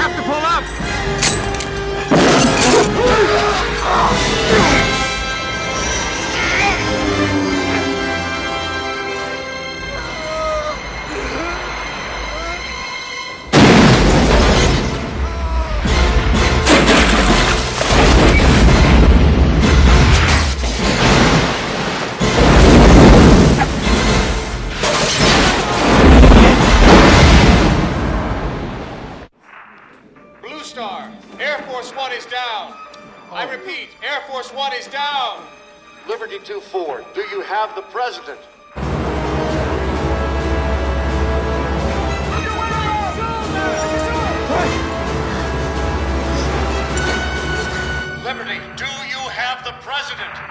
have to pull up! Air Force One is down. Oh. I repeat, Air Force One is down. Liberty 2-4, do you have the president? Liberty, do you have the president?